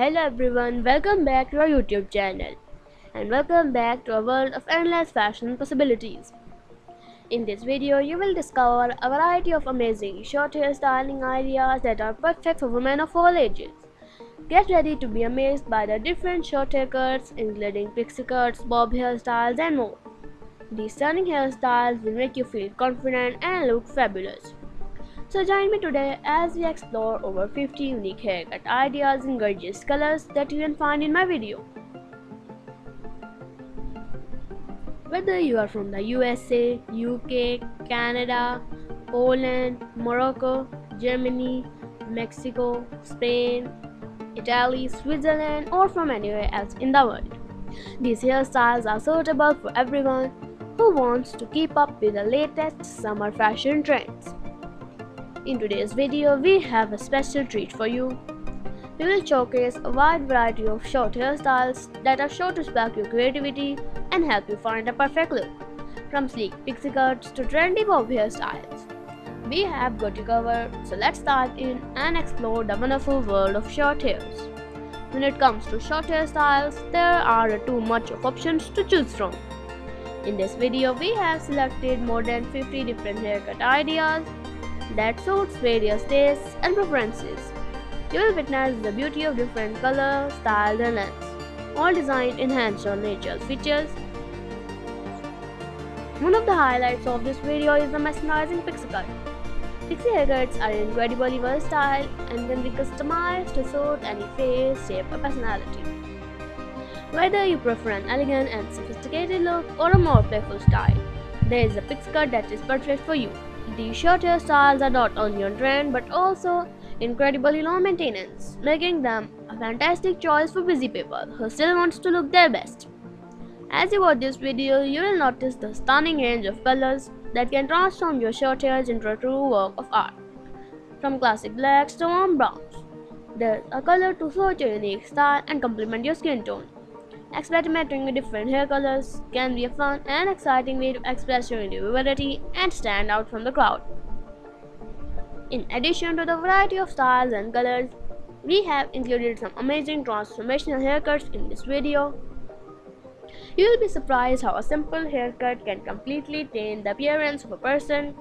Hello everyone, welcome back to our YouTube channel and welcome back to a world of endless fashion possibilities. In this video, you will discover a variety of amazing short hair styling ideas that are perfect for women of all ages. Get ready to be amazed by the different short hair cuts, including pixie cuts, bob hairstyles and more. These stunning hairstyles will make you feel confident and look fabulous. So join me today as we explore over 50 unique haircut ideas in gorgeous colors that you can find in my video. Whether you are from the USA, UK, Canada, Poland, Morocco, Germany, Mexico, Spain, Italy, Switzerland or from anywhere else in the world, these hairstyles are suitable for everyone who wants to keep up with the latest summer fashion trends. In today's video, we have a special treat for you. We will showcase a wide variety of short hairstyles that are sure to spark your creativity and help you find the perfect look. From sleek pixie cuts to trendy bob hairstyles, we have got you covered. So let's dive in and explore the wonderful world of short hairs. When it comes to short hairstyles, there are too much of options to choose from. In this video, we have selected more than 50 different haircut ideas that suits various tastes and preferences. You will witness the beauty of different colors, styles and lengths, all designed to enhance your natural features. One of the highlights of this video is the mesmerizing pixie cut. Pixie haircuts are incredibly versatile and can be customized to suit any face, shape or personality. Whether you prefer an elegant and sophisticated look or a more playful style, there is a pixie cut that is perfect for you. These short hairstyles are not only on trend but also incredibly low maintenance, making them a fantastic choice for busy people who still wants to look their best. As you watch this video, you will notice the stunning range of colors that can transform your short hairs into a true work of art. From classic blacks to warm browns, there's a color to suit your unique style and complement your skin tone. Experimenting with different hair colors can be a fun and exciting way to express your individuality and stand out from the crowd. In addition to the variety of styles and colors, we have included some amazing transformational haircuts in this video. You will be surprised how a simple haircut can completely change the appearance of a person.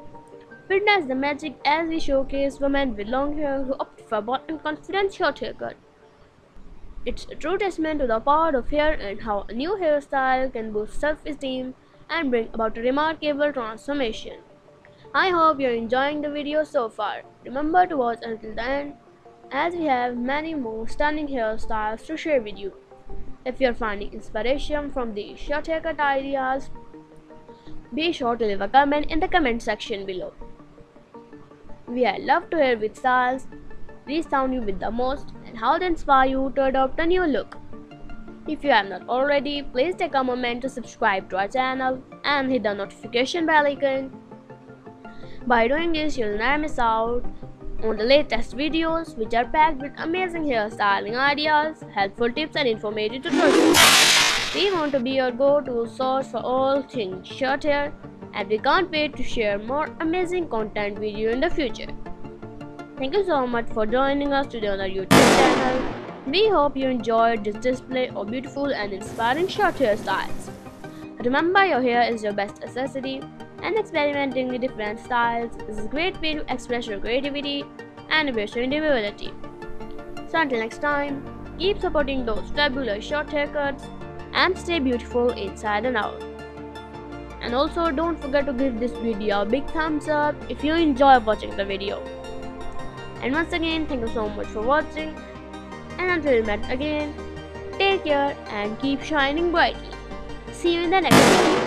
Witness the magic as we showcase women with long hair who opt for a bold and confident short haircut. It's a true testament to the power of hair and how a new hairstyle can boost self-esteem and bring about a remarkable transformation. I hope you're enjoying the video so far. Remember to watch until the end as we have many more stunning hairstyles to share with you. If you're finding inspiration from these short haircut ideas, be sure to leave a comment in the comment section below. We are love to hear which styles resound you with the most and how they inspire you to adopt a new look. If you have not already, please take a moment to subscribe to our channel and hit the notification bell icon. By doing this, you'll never miss out on the latest videos, which are packed with amazing hairstyling ideas, helpful tips and informative tutorials. We want to be your go-to source for all things short hair and we can't wait to share more amazing content with you in the future. Thank you so much for joining us today on our YouTube channel. We hope you enjoyed this display of beautiful and inspiring short hairstyles. Remember, your hair is your best accessory, and experimenting with different styles is a great way to express your creativity and embrace your individuality. So until next time, keep supporting those fabulous short haircuts and stay beautiful inside and out. And also, don't forget to give this video a big thumbs up if you enjoy watching the video. And once again, thank you so much for watching, and until we met again, take care and keep shining brightly. See you in the next video.